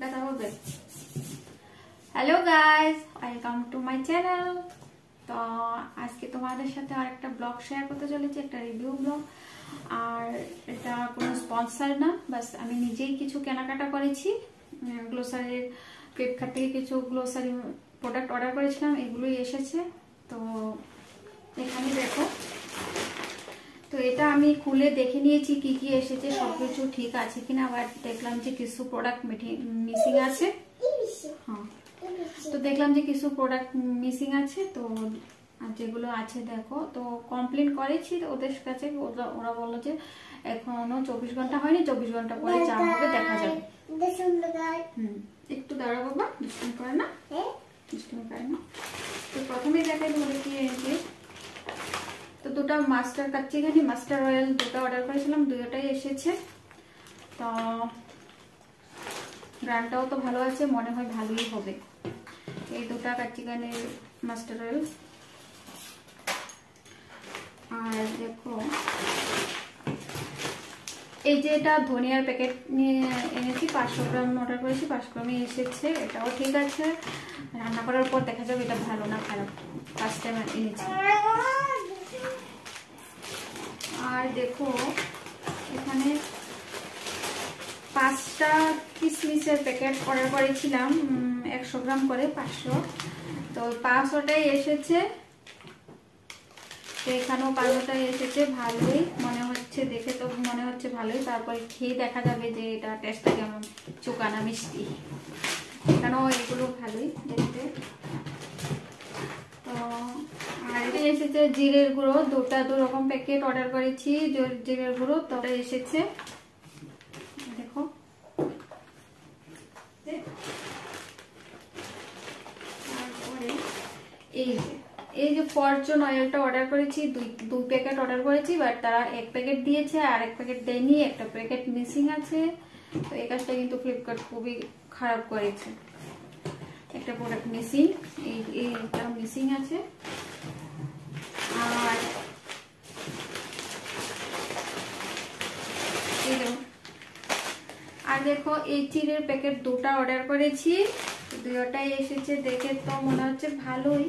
That's all good. Hello guys, welcome to my channel. तो आज के तुम्हारे साथ और एक ब्लॉग शेयर करते चले, एक रिव्यू ब्लॉग। और এটা কোনো স্পন্সর না, बस আমি নিজেই কিছু কেনাকাটা করেছি। গ্লোসারি ফ্লিপকার্ট থেকে কিছু গ্লোসারি প্রোডাক্ট অর্ডার করেছিলাম, এগুলোই এসেছে। তো এখানে দেখো, তো এটা আমি খুলে দেখে নিয়েছি কি কি এসেছে, সবকিছু ঠিক আছে কিনা। আবার দেখলাম যে কিছু প্রোডাক্ট মিসিং আছে। হ্যাঁ, তো দেখলাম যে কিছু প্রোডাক্ট মিসিং আছে। তো যেগুলো আছে দেখো, তো কমপ্লেন করেছি ওদের কাছে। ওরা বললো যে এখনো 24 ঘন্টা হয়নি, 24 ঘন্টা পরে যা হবে দেখা যাবে। একটু দাঁড়া বাবা, দুষ্টুমি করে না, দুষ্টুমি করে না। তো প্রথমে দেখাই ধরে কি এনেছি। তো দুটো মাস্টার কাচ্চি ঘানি, মাস্টার অয়েল দুটো অর্ডার করেছিলাম, দুটোই এসেছে। তো ব্র্যান্ডটাও তো ভালো আছে, মনে হয় ভালোই হবে। এই দুটো কাচ্চি ঘানির মাস্টার অয়েল। আর দেখো এই যে এটা ধনিয়ার প্যাকেট নিয়ে এনেছি, 500 গ্রাম অর্ডার করেছি, 500 গ্রামই এসেছে। এটাও ঠিক আছে, রান্না করার পর দেখা যাবে এটা ভালো না খারাপ। ফার্স্ট টাইম এনেছি। আর দেখো এখানে 5টা কিসমিসের প্যাকেট অর্ডার করেছিলাম, 100 গ্রাম করে 500। তো 500টাই এসেছে। তো এখানেও 500টাই এসেছে, ভালোই মনে হচ্ছে, দেখে তো মনে হচ্ছে ভালোই। তারপরে খেয়ে দেখা যাবে যে এটা টেস্টটা কেমন, চোকানা মিষ্টি। এখানেও এগুলো ভালোই দেখতে। তো আর এটা এসেছে জিরের গুঁড়ো, দুটা 2 রকম প্যাকেট অর্ডার করেছি জিরের গুঁড়ো। তো এটা এসেছে দেখো। তারপরে এই যে ফরচুন অয়েলটা অর্ডার করেছি, 2 প্যাকেট অর্ডার করেছি, বাট তারা 1 প্যাকেট দিয়েছে আর 1 প্যাকেট দেয়নি, একটা প্যাকেট মিসিং আছে। তো এই কাজটা কিন্তু ফ্লিপকার্ট খুবই খারাপ করেছে, একটা প্রোডাক্ট মিসিং, এইটা মিসিং আছে। আর আর দেখো এই চিড়ের প্যাকেট 2টা অর্ডার করেছি, 2টাই এসেছে। দেখে তো মনে হচ্ছে ভালোই,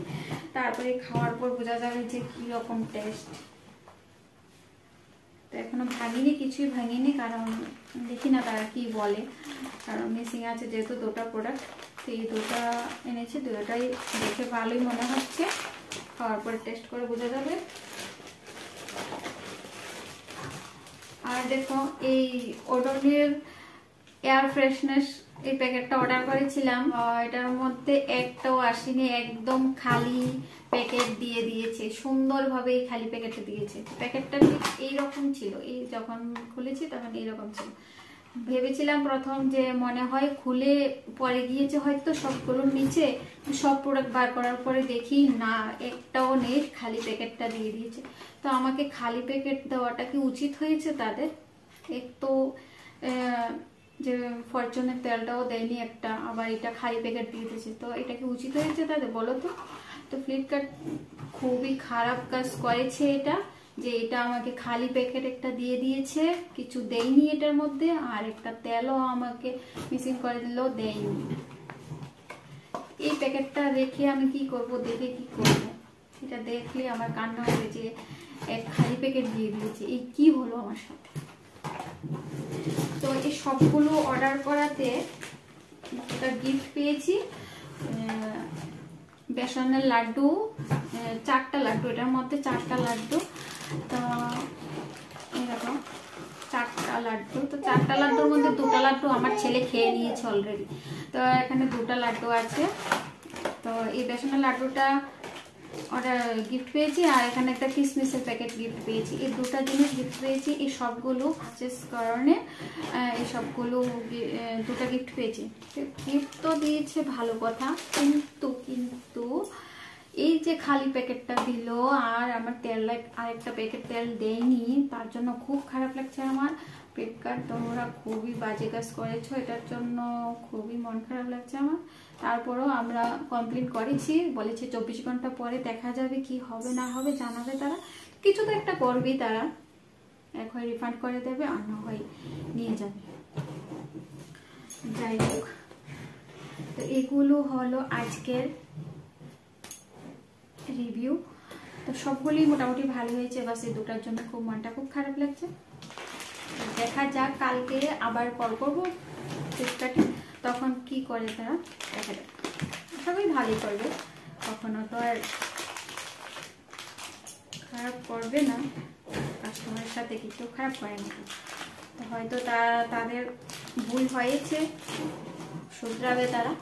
তারপরে খাওয়ার পর বোঝা যাবে যে কি রকম টেস্ট। তো এখনো ভাঙিনি, কিছুই ভাঙিনি, কারণ দেখি না তারা কি বলে, কারণ মিসিং আছে যেহেতু 2টা প্রোডাক্ট। তো এই 2টা এনেছি, 2টাই দেখে ভালোই মনে হচ্ছে, খাওয়ার পর টেস্ট করে বোঝা যাবে। আর দেখো এই ওডোনিল এয়ার ফ্রেশনেস, এই প্যাকেটটা অর্ডার করেছিলাম, এটার মধ্যে একটাও আসেনি, একদম খালি প্যাকেট দিয়ে দিয়েছে, সুন্দরভাবেই খালি প্যাকেটটা দিয়েছে। প্যাকেটটা ঠিক এইরকম ছিল, এই যখন খুলেছি তখন এইরকম ছিল। ভেবেছিলাম প্রথম যে মনে হয় খুলে পরে গিয়েছে হয়তো সবগুলোর নিচে, সব প্রোডাক্ট বার করার পরে দেখি না, একটাও নেই, খালি প্যাকেটটা দিয়ে দিয়েছে। তো আমাকে খালি প্যাকেট দেওয়াটা কি উচিত হয়েছে তাদের? এক তো যে ফরচুনের তেলটাও দেয়নি একটা, আবার এটা খালি প্যাকেট দিয়ে দিয়েছে। তো এটা কি উচিত হয়েছে তাদের, বলো তো? তো ফ্লিপকার্ট খুবই খারাপ কাজ করেছে এটা, যে এটা আমাকে খালি প্যাকেট একটা দিয়ে দিয়েছে, কিছু দেয়নি এটার মধ্যে, আর একটা তেলও আমাকে মিসিং করে দিলেও দেয়নি। এই প্যাকেটটা রেখে আমি কি করব, দেখে কি করব? এটা দেখলে আমার কান্না হবে যে এক খালি প্যাকেট দিয়ে দিয়েছে, এই কি হলো আমার সাথে। তো এই সবগুলো অর্ডার করাতে একটা গিফট পেয়েছি, বেসনের লাড্ডু, 4টা লাড্ডু, এটার মধ্যে 4টা লাড্ডু। তো এরকম 4টা লাড্ডু। তো 4টা লাড্ডুর মধ্যে 2টা লাড্ডু আমার ছেলে খেয়ে নিয়েছে অলরেডি। তো এখানে 2টা লাড্ডু আছে। তো এই বেসনের লাড্ডুটা অর্ডার গিফট পেয়েছি, আর এখানে একটা কিসমিসের প্যাকেট গিফট পেয়েছি। এই 2টা জিনিস গিফট পেয়েছি, এই সবগুলো পারচেস কারণে এই সবগুলো 2টা গিফট পেয়েছি। গিফট তো দিয়েছে ভালো কথা, কিন্তু এই যে খালি প্যাকেটটা দিল, আর আমার তেল আরেকটা প্যাকেট তেল দেয়নি, তার জন্য খুব খারাপ লাগছে আমার। ফ্লিপকার্ট, তোমরা খুবই বাজে কাজ করেছো, এটার জন্য খুবই মন খারাপ লাগছে আমার। তারপরও আমরা কমপ্লেন করেছি, বলেছে 24 ঘন্টা পরে দেখা যাবে কি হবে না হবে জানাবে, তারা কিছু তো একটা করবেই। তারা এক হয় রিফান্ড করে দেবে, আর না হয় নিয়ে যাবে। যাই হোক, तो एगुलो हलो आजकेर रिव्यू। तो सबगुली मोटामुटी भालो हयेछे, बस एई दुटार जोन्नो खूब मनटा खूब खाराप लागछे। देखा जाक कालके आबार कल करब फ्लिपकार्टे, तखन कि करे तारा देखा जाक। सबाई भालोई करबे, कखनो तो आर খারাপ করবে না, কাস্টমারের সাথে কিছু খারাপ করে না। তো হয়তো তাদের ভুল হয়েছে, শুধরাবে তারা।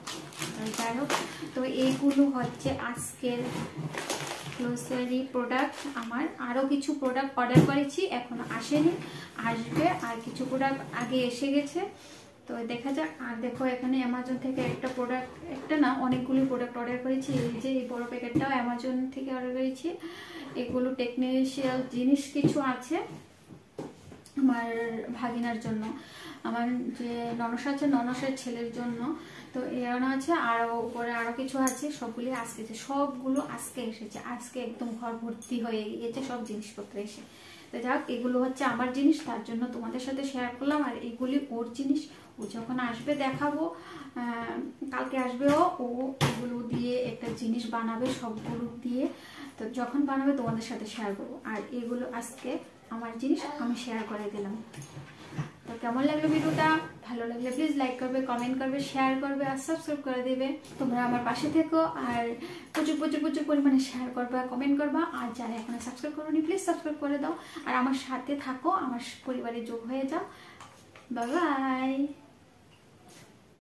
যাই হোক, তো এইগুলো হচ্ছে আজকের গ্লোসারি প্রোডাক্ট। আমার আরও কিছু প্রোডাক্ট অর্ডার করেছি, এখনো আসেনি, আসবে। আর কিছু প্রোডাক্ট আগে এসে গেছে, তো দেখা যাক। আর দেখো, এখানে অ্যামাজন থেকে একটা প্রোডাক্ট, একটা না অনেকগুলো প্রোডাক্ট অর্ডার করেছি। এই যে এই বড় প্যাকেটটাও অ্যামাজন থেকে অর্ডার করেছি। এগুলো টেকনিশিয়াল জিনিস কিছু আছে আমার ভাগিনার জন্য, আমার যে ননস আছে, ননসের ছেলের জন্য। তো এরকম আছে, আরও উপরে আরও কিছু আছে। সবগুলো আজকে এসেছে, আজকে একদম ঘর ভর্তি হয়ে গিয়েছে সব জিনিসপত্র এসে। তো যাক, এগুলো হচ্ছে আমার জিনিস, তার জন্য তোমাদের সাথে শেয়ার করলাম। আর এগুলি ওর জিনিস, ও যখন আসবে দেখাবো, কালকে আসবে ও। এগুলো দিয়ে একটা জিনিস বানাবে সবগুলো দিয়ে, তো যখন বানাবে তোমাদের সাথে শেয়ার করবো। আর এগুলো আজকে আমার জিনিস, আমি শেয়ার করে দিলাম। তো কেমন লাগলো ভিডিওটা? ভালো লাগলে প্লিজ লাইক করবে, কমেন্ট করবে, শেয়ার করবে আর সাবস্ক্রাইব করে দেবে। তোমরা আমার পাশে থেকো আর প্রচুর প্রচুর প্রচুর পরিমাণে শেয়ার করবে, কমেন্ট করবা। আর যারা এখনো সাবস্ক্রাইব করোনি প্লিজ সাবস্ক্রাইব করে দাও, আর আমার সাথে থাকো, আমার পরিবারে যোগ হয়ে যাও। Bye by.